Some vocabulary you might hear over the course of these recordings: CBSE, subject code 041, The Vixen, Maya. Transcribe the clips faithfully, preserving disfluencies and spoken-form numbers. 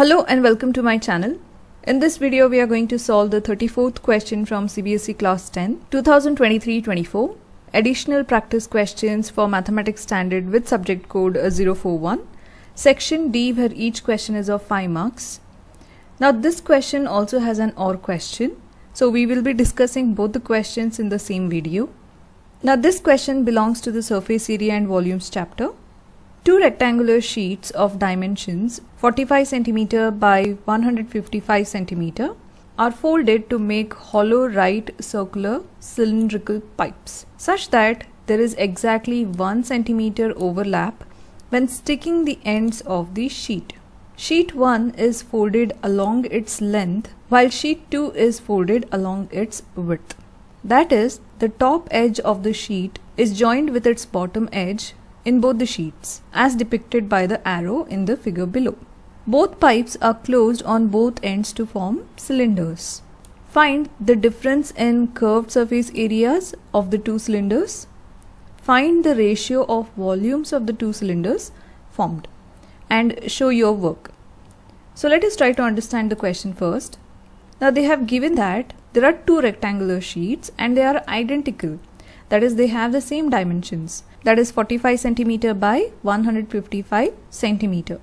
Hello and welcome to my channel. In this video we are going to solve the thirty-fourth question from C B S E class ten twenty twenty-three twenty-four additional practice questions for mathematics standard with subject code zero four one, section D, where each question is of five marks. Now this question also has an or question, so we will be discussing both the questions in the same video. Now this question belongs to the surface area and volumes chapter. Two rectangular sheets of dimensions forty-five centimeters by one hundred fifty-five centimeters are folded to make hollow right circular cylindrical pipes such that there is exactly one centimeter overlap when sticking the ends of the sheet. Sheet one is folded along its length while sheet two is folded along its width. That is, the top edge of the sheet is joined with its bottom edge in both the sheets, as depicted by the arrow in the figure below. Both pipes are closed on both ends to form cylinders. Find the difference in curved surface areas of the two cylinders. Find the ratio of volumes of the two cylinders formed and show your work. So let us try to understand the question first. Now they have given that there are two rectangular sheets and they are identical. That is, they have the same dimensions, that is forty-five centimeters by one hundred fifty-five centimeters.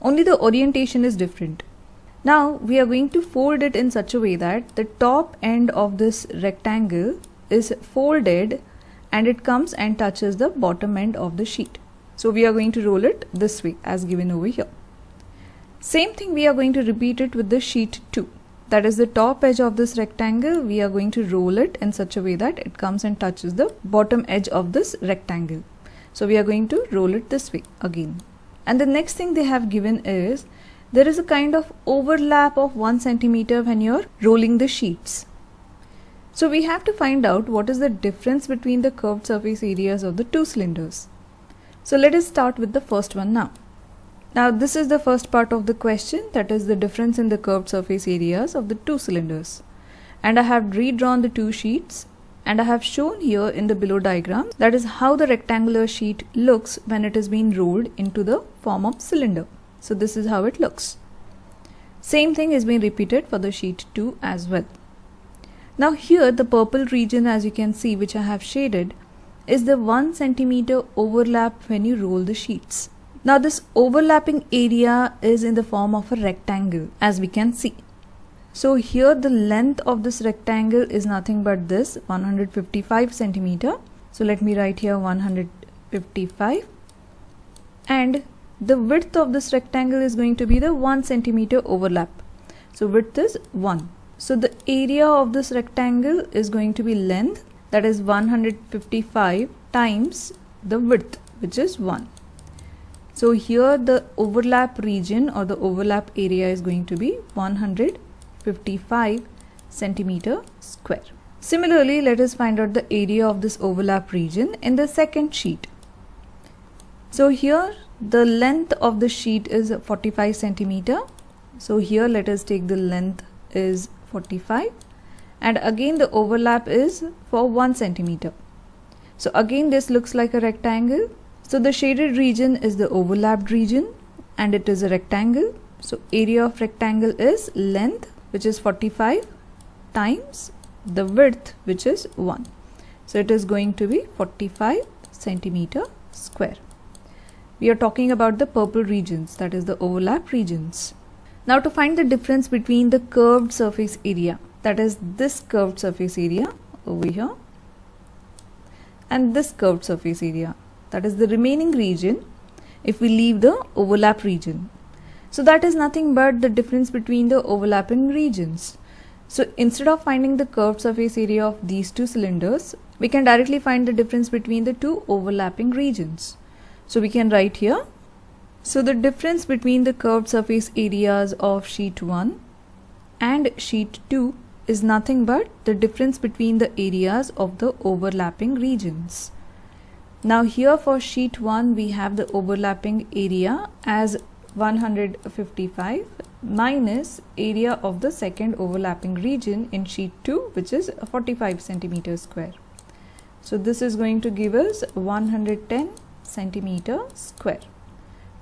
Only the orientation is different. Now we are going to fold it in such a way that the top end of this rectangle is folded and it comes and touches the bottom end of the sheet. So we are going to roll it this way as given over here. Same thing we are going to repeat it with the sheet two. That is, the top edge of this rectangle, we are going to roll it in such a way that it comes and touches the bottom edge of this rectangle. So we are going to roll it this way again. And the next thing they have given is, there is a kind of overlap of one centimeter when you are rolling the sheets. So we have to find out what is the difference between the curved surface areas of the two cylinders. So let us start with the first one now. Now this is the first part of the question, that is the difference in the curved surface areas of the two cylinders. And I have redrawn the two sheets and I have shown here in the below diagram, that is how the rectangular sheet looks when it is being rolled into the form of cylinder. So this is how it looks. Same thing is being repeated for the sheet two as well. Now here the purple region, as you can see, which I have shaded, is the one centimeter overlap when you roll the sheets. Now this overlapping area is in the form of a rectangle, as we can see. So here the length of this rectangle is nothing but this one hundred fifty-five centimeter. So let me write here one hundred fifty-five, and the width of this rectangle is going to be the one centimeter overlap. So width is one. So the area of this rectangle is going to be length, that is one hundred fifty-five times the width, which is one. So here the overlap region or the overlap area is going to be one hundred fifty-five centimeter square. Similarly, let us find out the area of this overlap region in the second sheet. So here the length of the sheet is forty-five centimeter. So here let us take the length is forty-five, and again the overlap is for one centimeter. So again this looks like a rectangle. So the shaded region is the overlapped region and it is a rectangle. So area of rectangle is length, which is forty-five, times the width, which is one. So it is going to be forty-five centimeter square. We are talking about the purple regions, that is the overlap regions. Now to find the difference between the curved surface area, that is this curved surface area over here and this curved surface area, that is the remaining region if we leave the overlap region. So that is nothing but the difference between the overlapping regions. So instead of finding the curved surface area of these two cylinders, we can directly find the difference between the two overlapping regions. So we can write here. So the difference between the curved surface areas of sheet one and sheet two is nothing but the difference between the areas of the overlapping regions. Now here for sheet one we have the overlapping area as one hundred fifty-five minus area of the second overlapping region in sheet two, which is forty-five centimeter square. So this is going to give us one hundred ten centimeter square.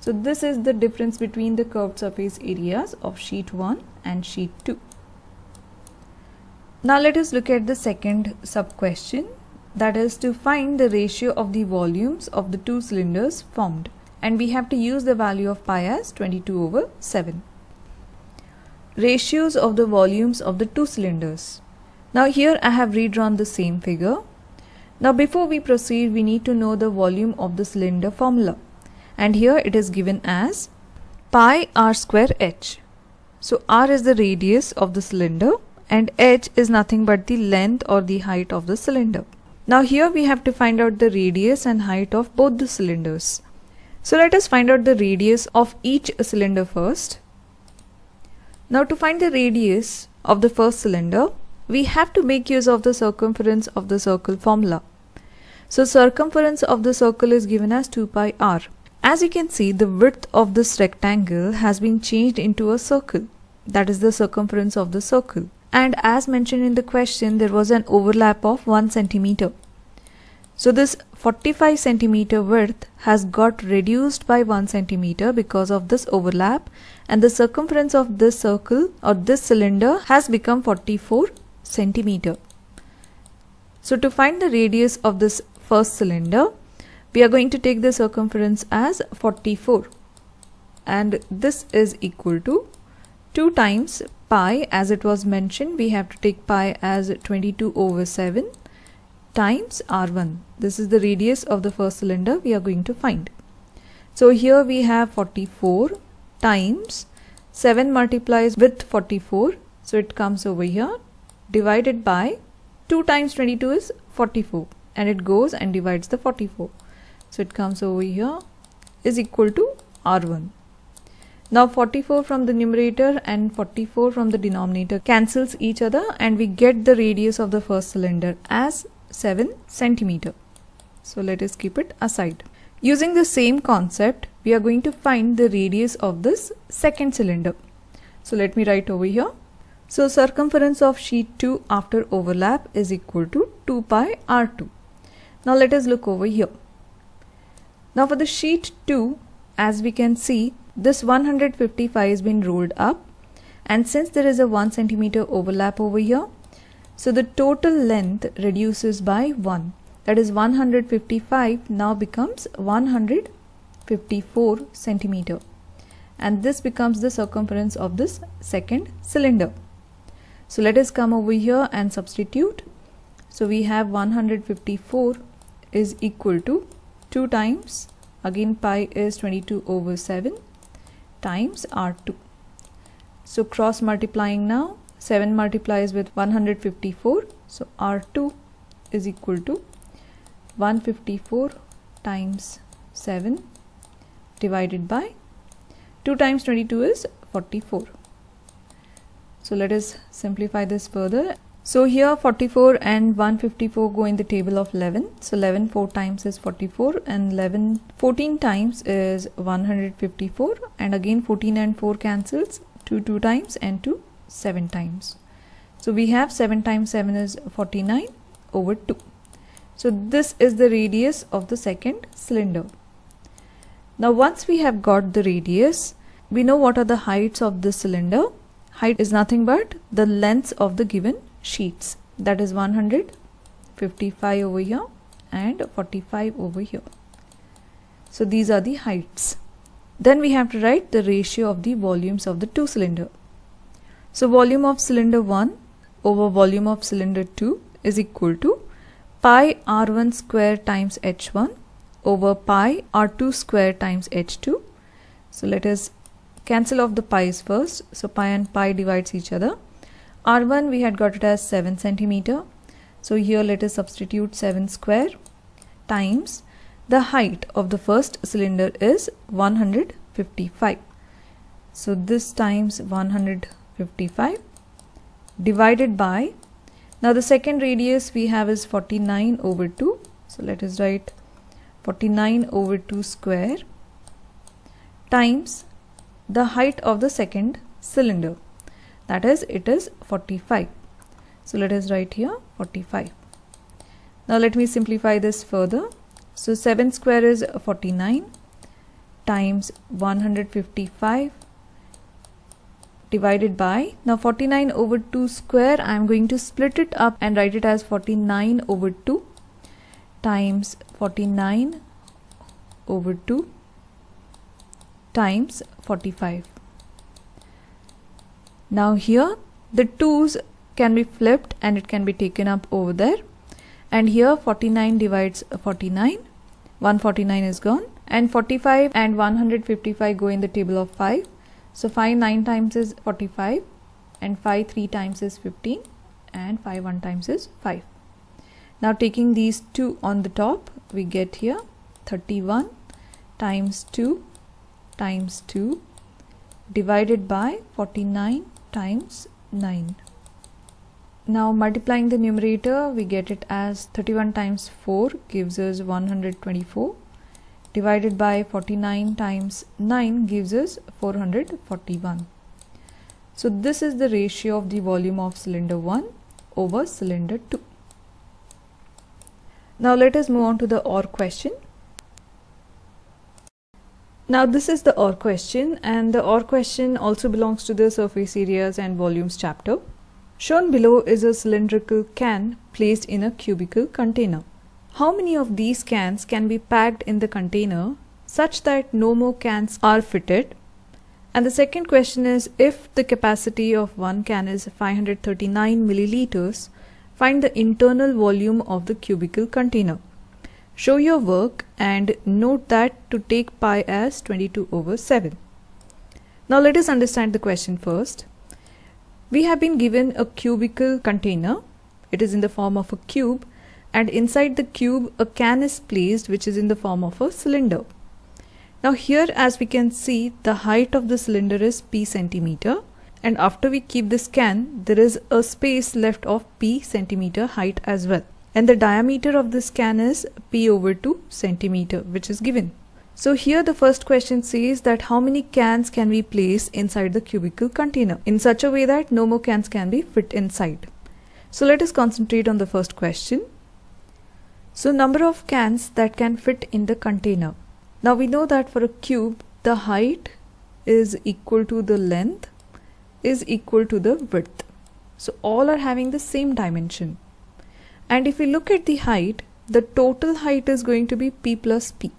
So So this is the difference between the curved surface areas of sheet one and sheet two. Now let us look at the second sub question, that is to find the ratio of the volumes of the two cylinders formed, and we have to use the value of pi as twenty-two over seven. Ratios of the volumes of the two cylinders. Now here I have redrawn the same figure. Now before we proceed, we need to know the volume of the cylinder formula, and here it is given as pi r square h. So r is the radius of the cylinder and h is nothing but the length or the height of the cylinder. Now here we have to find out the radius and height of both the cylinders. So let us find out the radius of each cylinder first. Now to find the radius of the first cylinder, we have to make use of the circumference of the circle formula. So circumference of the circle is given as two pi r. As you can see, the width of this rectangle has been changed into a circle, that is the circumference of the circle, and as mentioned in the question, there was an overlap of one centimeter. So this forty-five centimeter width has got reduced by one centimeter because of this overlap, and the circumference of this circle or this cylinder has become forty-four centimeter. So to find the radius of this first cylinder, we are going to take the circumference as forty-four, and this is equal to two times pi, as it was mentioned, we have to take pi as twenty-two over seven times r one. This is the radius of the first cylinder we are going to find. So here we have forty-four times seven multiplies with forty-four, so it comes over here, divided by two times twenty-two is forty-four, and it goes and divides the forty-four, so it comes over here, is equal to r one. Now forty-four from the numerator and forty-four from the denominator cancels each other, and we get the radius of the first cylinder as seven centimeter. So let us keep it aside. Using the same concept, we are going to find the radius of this second cylinder. So let me write over here. So circumference of sheet two after overlap is equal to two pi r two. Now let us look over here. Now for the sheet two, as we can see, this one hundred fifty-five has been rolled up, and since there is a one centimeter overlap over here, so the total length reduces by one. That is one hundred fifty-five now becomes one hundred fifty-four centimeter, and this becomes the circumference of this second cylinder. So let us come over here and substitute. So we have one hundred fifty-four is equal to two times, again pi is twenty-two over seven. Times r two. So cross multiplying now, seven multiplies with one hundred fifty-four, so r two is equal to one hundred fifty-four times seven divided by two times twenty-two is forty-four. So let us simplify this further. So here forty-four and one hundred fifty-four go in the table of eleven, so eleven four times is forty-four, and eleven fourteen times is one hundred fifty-four, and again fourteen and four cancels, two two times and two seven times. So we have seven times seven is forty-nine over two. So this is the radius of the second cylinder. Now once we have got the radius, we know what are the heights of this cylinder. Height is nothing but the length of the given sheets, that is one hundred fifty-five over here and forty-five over here. So these are the heights. Then we have to write the ratio of the volumes of the two cylinder. So volume of cylinder one over volume of cylinder two is equal to pi r one square times h one over pi r two square times h two. So let us cancel off the pi's first, so pi and pi divides each other. R one we had got it as seven centimeter, so here let us substitute seven square times the height of the first cylinder is one hundred fifty-five, so this times one hundred fifty-five divided by, now the second radius we have is forty-nine over two, so let us write forty-nine over two square times the height of the second cylinder, that is it is forty-five, so let us write here forty-five. Now let me simplify this further. So seven square is forty-nine, times one hundred fifty-five divided by, now forty-nine over two square, I am going to split it up and write it as forty-nine over two times forty-nine over two times forty-five. Now here the twos can be flipped and it can be taken up over there, and here forty-nine divides forty-nine, one hundred forty-nine is gone, and forty-five and one hundred fifty-five go in the table of five. So five nine times is forty-five, and five three times is fifteen, and five one times is five. Now taking these two on the top, we get here thirty-one times two times two divided by forty-nine times nine. Now multiplying the numerator, we get it as thirty-one times four gives us one hundred twenty-four, divided by forty-nine times nine gives us four hundred forty-one. So this is the ratio of the volume of cylinder one over cylinder two. Now let us move on to the O R question. Now this is the O R question, and the O R question also belongs to the surface areas and volumes chapter. Shown below is a cylindrical can placed in a cubical container. How many of these cans can be packed in the container such that no more cans are fitted? And the second question is, if the capacity of one can is five hundred thirty-nine milliliters, find the internal volume of the cubical container. Show your work and note that to take pi as twenty-two over seven. Now let us understand the question first. We have been given a cubical container. It is in the form of a cube, and inside the cube a can is placed which is in the form of a cylinder. Now here, as we can see, the height of the cylinder is p centimeter, and after we keep this can there is a space left of p centimeter height as well, and the diameter of this can is p over two centimeter which is given. So here the first question says that how many cans can we place inside the cubical container in such a way that no more cans can be fit inside. So let us concentrate on the first question. So number of cans that can fit in the container. Now we know that for a cube the height is equal to the length is equal to the width. So all are having the same dimension. And if we look at the height, the total height is going to be p plus p.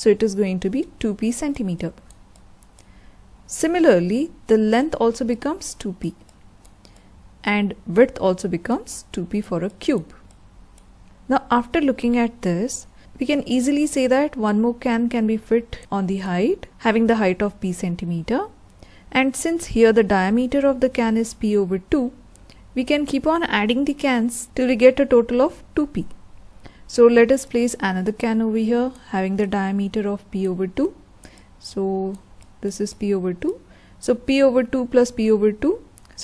So it is going to be two p centimeter. Similarly, the length also becomes two p and width also becomes two p for a cube. Now after looking at this, we can easily say that one more can can be fit on the height, having the height of p centimeter, and since here the diameter of the can is p over two, we can keep on adding the cans till we get a total of two p. So let us place another can over here having the diameter of p over two. So this is p over two. So p over two plus p over two.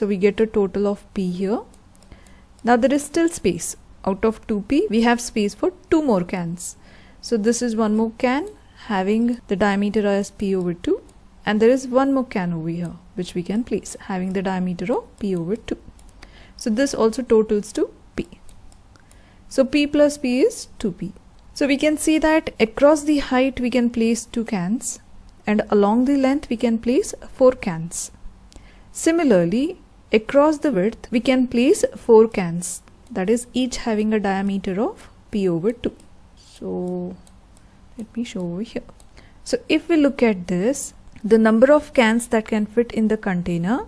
So we get a total of p here. Now there is still space. Out of two p we have space for two more cans. So this is one more can having the diameter as p over two. And there is one more can over here which we can place having the diameter of p over two. So this also totals to so p plus p is two p. So we can see that across the height we can place two cans, and along the length we can place four cans. Similarly, across the width we can place four cans, that is each having a diameter of p over two. So let me show over here. So if we look at this, the number of cans that can fit in the container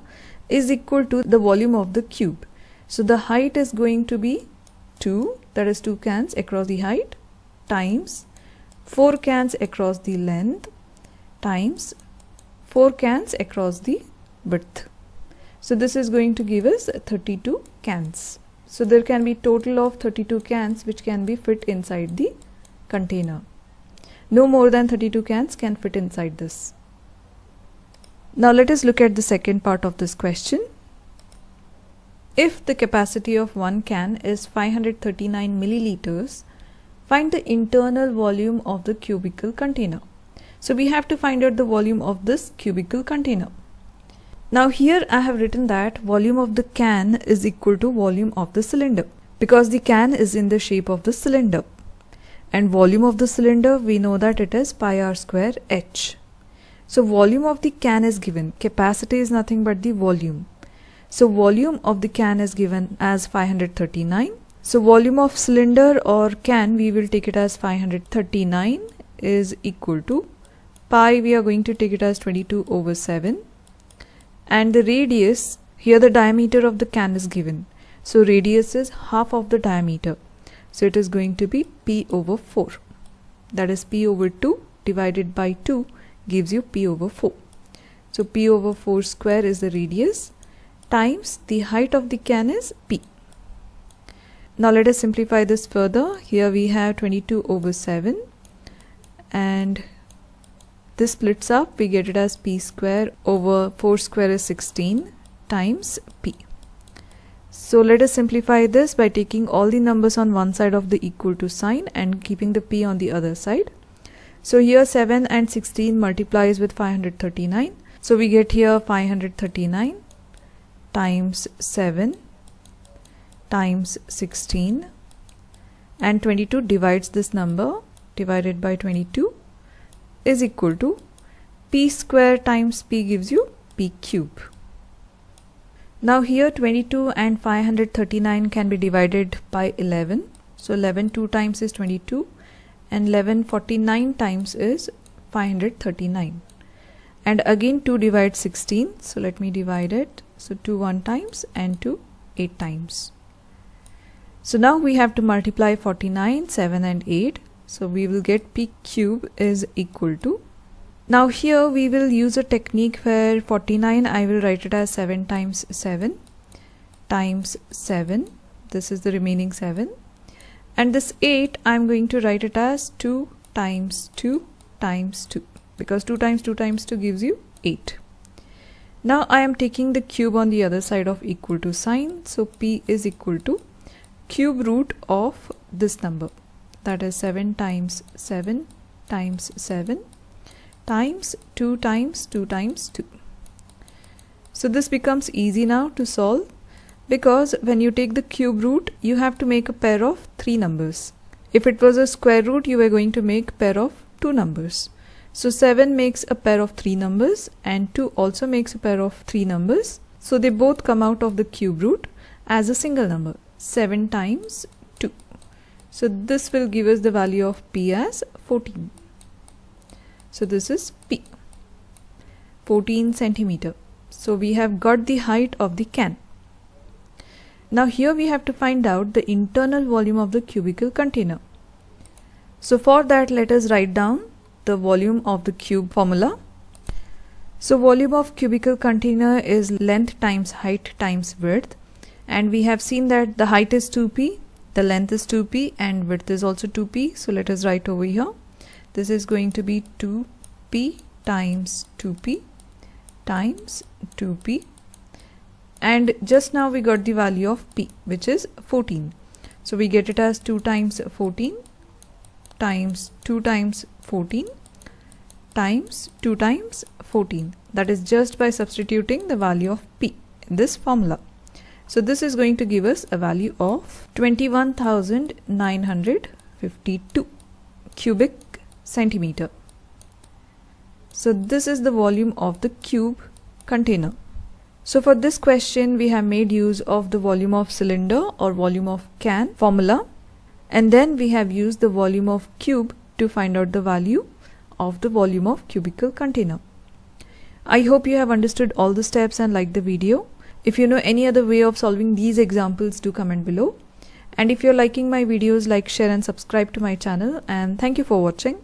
is equal to the volume of the cube. So the height is going to be two, that is two cans across the height, times four cans across the length, times four cans across the width. So this is going to give us thirty-two cans. So there can be total of thirty-two cans which can be fit inside the container. No more than thirty-two cans can fit inside this. Now let us look at the second part of this question. If the capacity of one can is five hundred thirty-nine milliliters, find the internal volume of the cubical container. So we have to find out the volume of this cubical container. Now here I have written that volume of the can is equal to volume of the cylinder, because the can is in the shape of the cylinder, and volume of the cylinder we know that it is pi r square h. So volume of the can is given. Capacity is nothing but the volume. So volume of the can is given as five hundred thirty-nine. So volume of cylinder or can, we will take it as five hundred thirty-nine is equal to pi, we are going to take it as twenty-two over seven. And the radius, here the diameter of the can is given. So radius is half of the diameter. So it is going to be P over four. That is P over two divided by two gives you P over four. So P over four square is the radius times the height of the can is P. Now let us simplify this further. Here we have twenty-two over seven and this splits up. We get it as P square over four square is sixteen times P. So let us simplify this by taking all the numbers on one side of the equal to sign and keeping the P on the other side. So here seven and sixteen multiplies with five hundred thirty-nine. So we get here five hundred thirty-nine times seven times sixteen, and twenty-two divides this number, divided by twenty-two is equal to P square times P gives you P cube. Now here twenty-two and five hundred thirty-nine can be divided by eleven. So eleven two times is twenty-two and eleven forty-nine times is five hundred thirty-nine. And again two divides sixteen. So let me divide it. So two one times and two eight times. So now we have to multiply forty-nine, seven and eight. So we will get P cube is equal to. Now here we will use a technique where forty-nine, I will write it as seven times seven times seven. This is the remaining seven. And this eight, I'm going to write it as two times two times two. Because two times two times two gives you eight. Now I am taking the cube on the other side of equal to sign. So P is equal to cube root of this number. That is seven times seven times seven. Times two times two times two. So this becomes easy now to solve, because when you take the cube root you have to make a pair of three numbers. If it was a square root you were going to make a pair of two numbers. So seven makes a pair of three numbers and two also makes a pair of three numbers. So they both come out of the cube root as a single number, seven times two. So this will give us the value of P as fourteen. So this is P, fourteen centimeter. So we have got the height of the can. Now here we have to find out the internal volume of the cubical container. So for that let us write down the volume of the cube formula. So volume of cubical container is length times height times width, and we have seen that the height is two P, the length is two P and width is also two P. So let us write over here. This is going to be two P times two P times two P, and just now we got the value of P, which is fourteen. So we get it as two times fourteen times two times fourteen times two times fourteen. That is just by substituting the value of P in this formula. So this is going to give us a value of twenty-one thousand nine hundred fifty-two cubic centimeter. So this is the volume of the cube container. So for this question we have made use of the volume of cylinder or volume of can formula, and then we have used the volume of cube to find out the value of the volume of cubical container. I hope you have understood all the steps and liked the video. If you know any other way of solving these examples, do comment below. And if you're liking my videos, like, share and subscribe to my channel, and thank you for watching.